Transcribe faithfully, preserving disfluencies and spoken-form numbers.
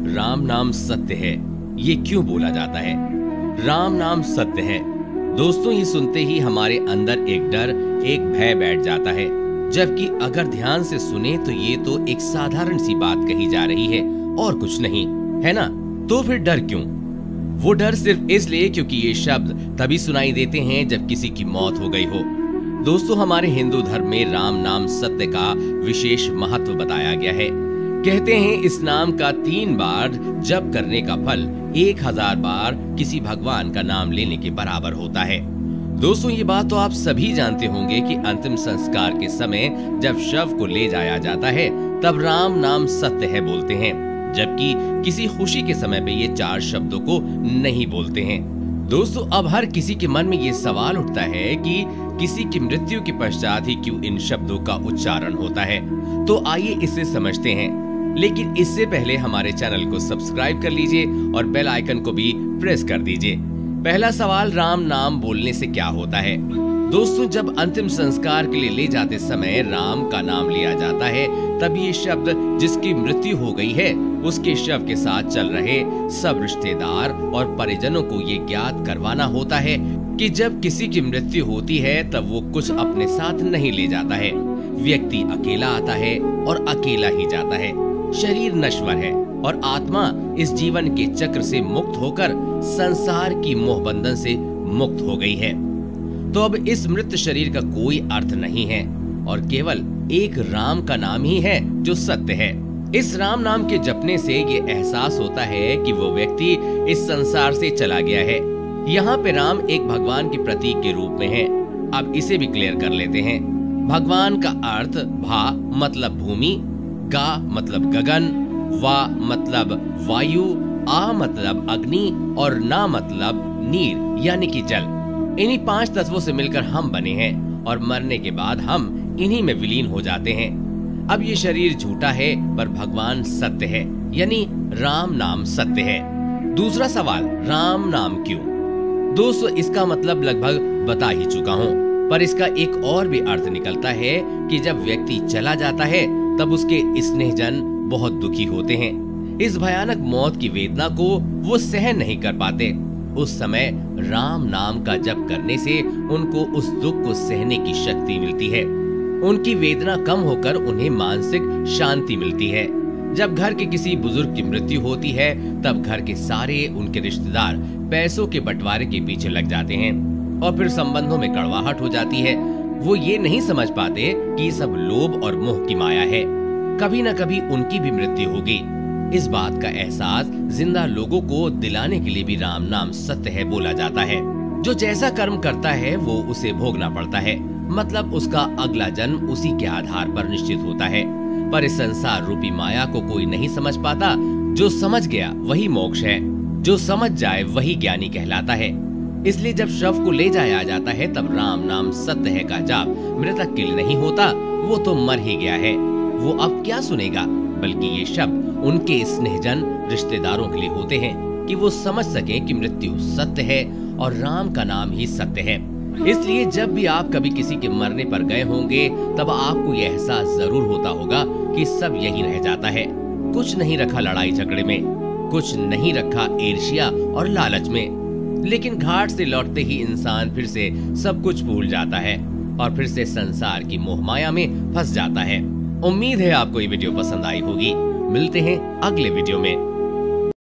राम नाम सत्य है, ये क्यों बोला जाता है? राम नाम सत्य है। दोस्तों, ये सुनते ही हमारे अंदर एक डर, एक भय बैठ जाता है, जबकि अगर ध्यान से सुने तो ये तो एक साधारण सी बात कही जा रही है और कुछ नहीं, है ना? तो फिर डर क्यों? वो डर सिर्फ इसलिए क्योंकि ये शब्द तभी सुनाई देते हैं जब किसी की मौत हो गई हो। दोस्तों, हमारे हिंदू धर्म में राम नाम सत्य का विशेष महत्व बताया गया है। कहते हैं इस नाम का तीन बार जप करने का फल एक हजार बार किसी भगवान का नाम लेने के बराबर होता है। दोस्तों, ये बात तो आप सभी जानते होंगे कि अंतिम संस्कार के समय जब शव को ले जाया जाता है तब राम नाम सत्य है बोलते हैं, जबकि किसी खुशी के समय पे ये चार शब्दों को नहीं बोलते हैं। दोस्तों, अब हर किसी के मन में ये सवाल उठता है कि किसी की मृत्यु के पश्चात ही क्यों इन शब्दों का उच्चारण होता है। तो आइए इसे समझते हैं, लेकिन इससे पहले हमारे चैनल को सब्सक्राइब कर लीजिए और बेल आइकन को भी प्रेस कर दीजिए। पहला सवाल, राम नाम बोलने से क्या होता है? दोस्तों, जब अंतिम संस्कार के लिए ले जाते समय राम का नाम लिया जाता है तब ये शब्द जिसकी मृत्यु हो गई है उसके शव के साथ चल रहे सब रिश्तेदार और परिजनों को ये ज्ञात करवाना होता है कि जब किसी की मृत्यु होती है तब वो कुछ अपने साथ नहीं ले जाता है। व्यक्ति अकेला आता है और अकेला ही जाता है। शरीर नश्वर है और आत्मा इस जीवन के चक्र से मुक्त होकर संसार की मोहबंधन से मुक्त हो गई है। तो अब इस मृत शरीर का कोई अर्थ नहीं है और केवल एक राम का नाम ही है जो सत्य है। इस राम नाम के जपने से ये एहसास होता है कि वो व्यक्ति इस संसार से चला गया है। यहाँ पे राम एक भगवान के प्रतीक के रूप में है। अब इसे भी क्लियर कर लेते हैं। भगवान का अर्थ भा मतलब भूमि, गा मतलब गगन, वा मतलब वायु, आ मतलब अग्नि और ना मतलब नीर यानी कि जल। इन्हीं पांच तत्वों से मिलकर हम बने हैं और मरने के बाद हम इन्हीं में विलीन हो जाते हैं। अब ये शरीर झूठा है पर भगवान सत्य है, यानी राम नाम सत्य है। दूसरा सवाल, राम नाम क्यों? दोस्तों, इसका मतलब लगभग बता ही चुका हूँ, पर इसका एक और भी अर्थ निकलता है कि जब व्यक्ति चला जाता है तब उसके स्नेहजन बहुत दुखी होते हैं। इस भयानक मौत की वेदना को वो सहन नहीं कर पाते। उस समय राम नाम का जप करने से उनको उस दुख को सहने की शक्ति मिलती है। उनकी वेदना कम होकर उन्हें मानसिक शांति मिलती है। जब घर के किसी बुजुर्ग की मृत्यु होती है तब घर के सारे उनके रिश्तेदार पैसों के बंटवारे के पीछे लग जाते हैं और फिर संबंधों में कड़वाहट हो जाती है। वो ये नहीं समझ पाते कि सब लोभ और मोह की माया है, कभी न कभी उनकी भी मृत्यु होगी। इस बात का एहसास जिंदा लोगों को दिलाने के लिए भी राम नाम सत्य है बोला जाता है। जो जैसा कर्म करता है वो उसे भोगना पड़ता है, मतलब उसका अगला जन्म उसी के आधार पर निश्चित होता है। पर इस संसार रूपी माया को कोई नहीं समझ पाता। जो समझ गया वही मोक्ष है, जो समझ जाए वही ज्ञानी कहलाता है। इसलिए जब शव को ले जाया जाता है तब राम नाम सत्य है का जाप मृतक के लिए नहीं होता, वो तो मर ही गया है, वो अब क्या सुनेगा, बल्कि ये शब्द उनके स्नेहजन रिश्तेदारों के लिए होते हैं कि वो समझ सकें कि मृत्यु सत्य है और राम का नाम ही सत्य है। इसलिए जब भी आप कभी किसी के मरने पर गए होंगे तब आपको ये एहसास जरूर होता होगा कि सब यही रह जाता है। कुछ नहीं रखा लड़ाई झगड़े में, कुछ नहीं रखा ईर्ष्या और लालच में, लेकिन घाट से लौटते ही इंसान फिर से सब कुछ भूल जाता है और फिर से संसार की मोहमाया में फंस जाता है। उम्मीद है आपको ये वीडियो पसंद आई होगी। मिलते हैं अगले वीडियो में।